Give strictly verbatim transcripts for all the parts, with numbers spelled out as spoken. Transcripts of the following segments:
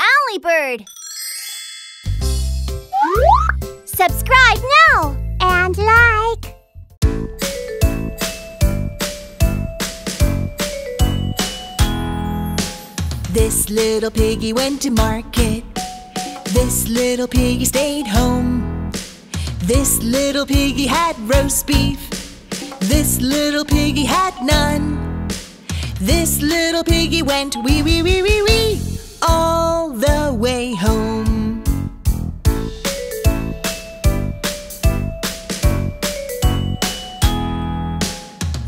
OwlyBird. Subscribe now and like. This little piggy went to market. This little piggy stayed home. This little piggy had roast beef. This little piggy had none. This little piggy went wee wee wee wee wee all the way home.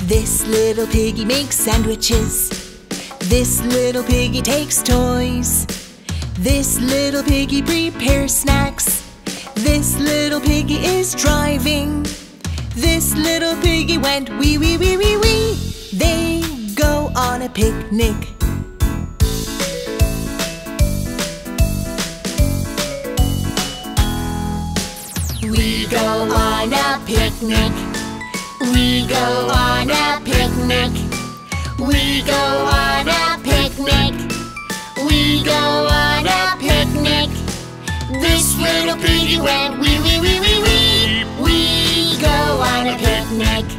This little piggy makes sandwiches. This little piggy takes toys. This little piggy prepares snacks. This little piggy is driving. This little piggy went wee wee wee wee wee. They go on a picnic. We go on a picnic. We go on a picnic. We go on a picnic. We go on a picnic. This little piggy went wee wee wee wee wee. We go on a picnic.